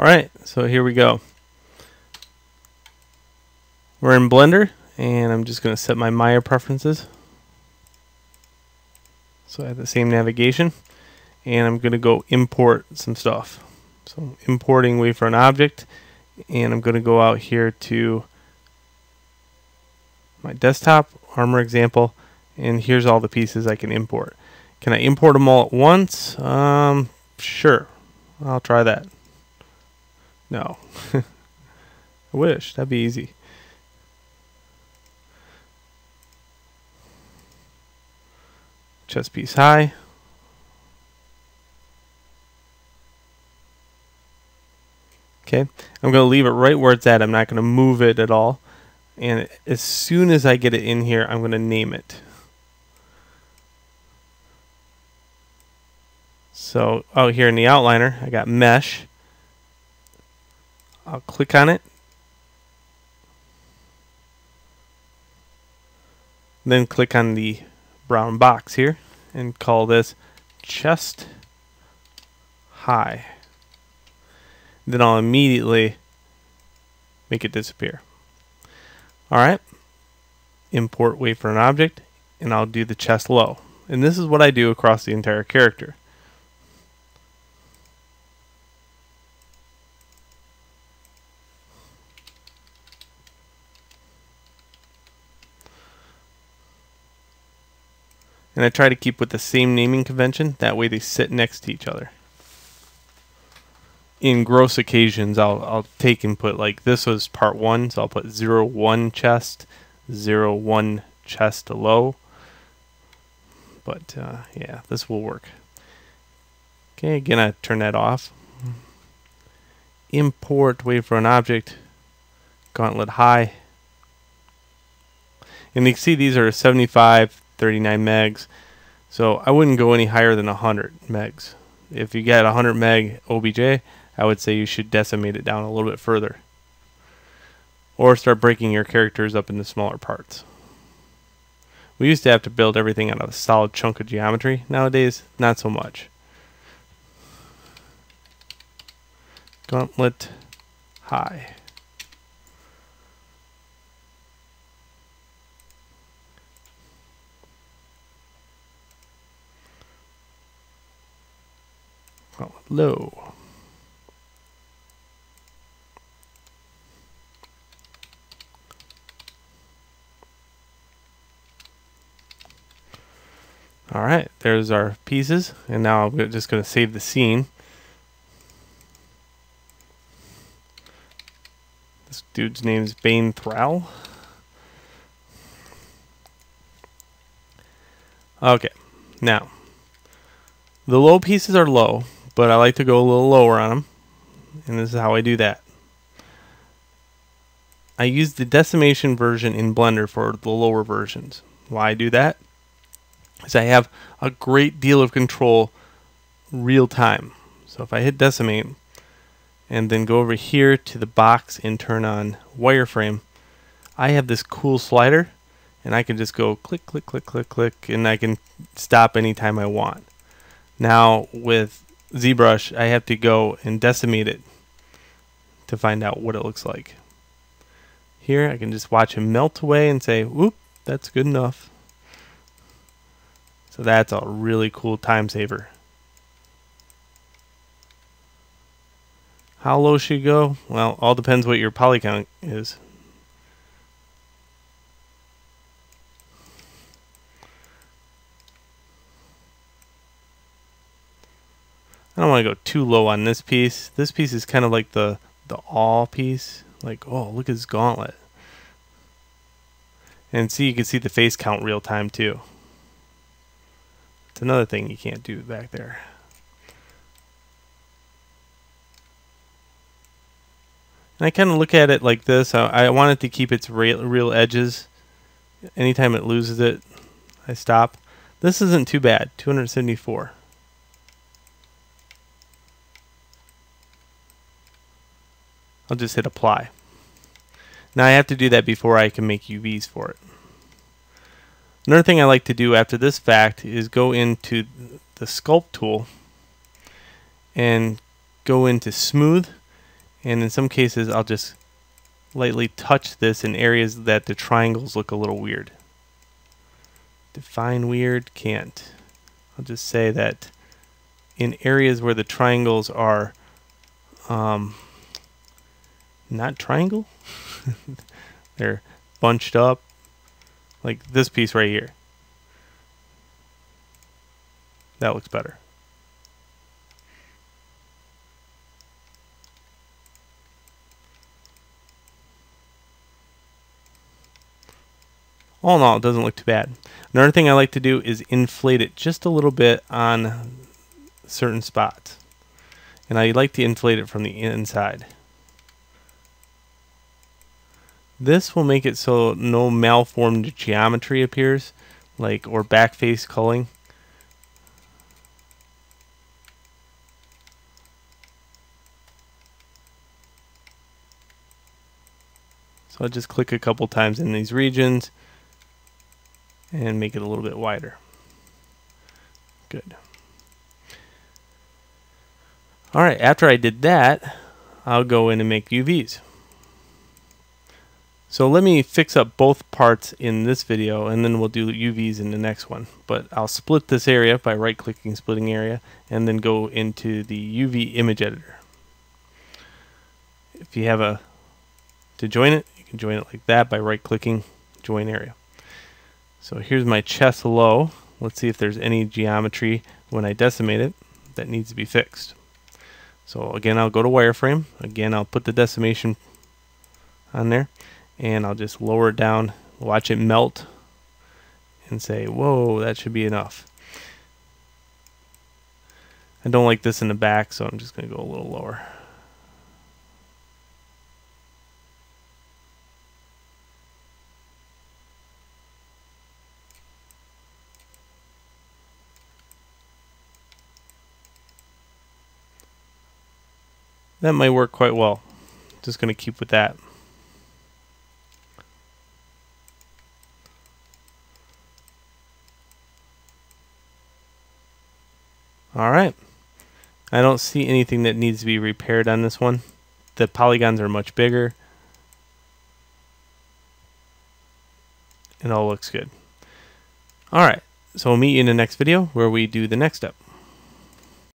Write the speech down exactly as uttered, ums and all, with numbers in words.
All right, so here we go. We're in Blender, and I'm just going to set my Maya preferences. So I have the same navigation, and I'm going to go import some stuff. So I'm importing Wavefront object, and I'm going to go out here to my desktop armor example, and here's all the pieces I can import. Can I import them all at once? Um, sure, I'll try that. No, I wish, that'd be easy. Chest piece high. Okay, I'm going to leave it right where it's at. I'm not going to move it at all. And as soon as I get it in here, I'm going to name it. So out here in the outliner, I got mesh. I'll click on it. Then click on the brown box here and call this chest high. Then I'll immediately make it disappear. All right, import Wavefront object, and I'll do the chest low. And this is what I do across the entire character. And I try to keep with the same naming convention, that way they sit next to each other. In gross occasions, I'll, I'll take and put, like, this was part one, so I'll put zero one chest, zero one chest low. But, uh, yeah, this will work. Okay, again, I turn that off. Import Wavefront object, gauntlet high. And you can see these are seventy-five, thirty-nine megs, so I wouldn't go any higher than one hundred megs. If you get one hundred meg O B J, I would say you should decimate it down a little bit further, or start breaking your characters up into smaller parts. We used to have to build everything out of a solid chunk of geometry. Nowadays, not so much. Gauntlet high. Oh, low. All right, there's our pieces, and now I'm just going to save the scene. This dude's name is Bane Thrall. Okay, now the low pieces are low, but I like to go a little lower on them, and this is how I do that. I use the decimation version in Blender for the lower versions. Why I do that is I have a great deal of control real time. So if I hit decimate and then go over here to the box and turn on wireframe, I have this cool slider, and I can just go click, click, click, click, click, and I can stop anytime I want. Now with ZBrush, I have to go and decimate it to find out what it looks like. Here, I can just watch him melt away and say, whoop, that's good enough. So that's a really cool time saver. How low should you go? Well, all depends what your poly count is. I don't want to go too low on this piece. This piece is kind of like the the awe piece. Like, oh, look at this gauntlet. And see, you can see the face count real time too. It's another thing you can't do back there. And I kind of look at it like this. I, I want it to keep its real, real edges. Anytime it loses it, I stop. This isn't too bad, two hundred seventy-four. I'll just hit apply. Now I have to do that before I can make U Vs for it. Another thing I like to do after this fact is go into the sculpt tool and go into smooth And in some cases, I'll just lightly touch this in areas that the triangles look a little weird. Define weird, can't. I'll just say that in areas where the triangles are um, not triangle, they're bunched up, like this piece right here. That looks better. All in all, it doesn't look too bad. Another thing I like to do is inflate it just a little bit on certain spots. And I like to inflate it from the inside. This will make it so no malformed geometry appears, like or backface culling. So I'll just click a couple times in these regions and make it a little bit wider. Good. All right, after I did that, I'll go in and make U Vs. So let me fix up both parts in this video, and then we'll do U Vs in the next one. But I'll split this area by right-clicking splitting area, and then go into the U V image editor. If you have a, to join it, you can join it like that by right-clicking join area. So here's my chest low. Let's see if there's any geometry when I decimate it that needs to be fixed. So again, I'll go to wireframe. Again, I'll put the decimation on there, and I'll just lower it down, watch it melt, and say, whoa, that should be enough. I don't like this in the back, so I'm just going to go a little lower. That might work quite well. Just going to keep with that. All right. I don't see anything that needs to be repaired on this one. The polygons are much bigger. It all looks good. All right. So we'll meet you in the next video where we do the next step.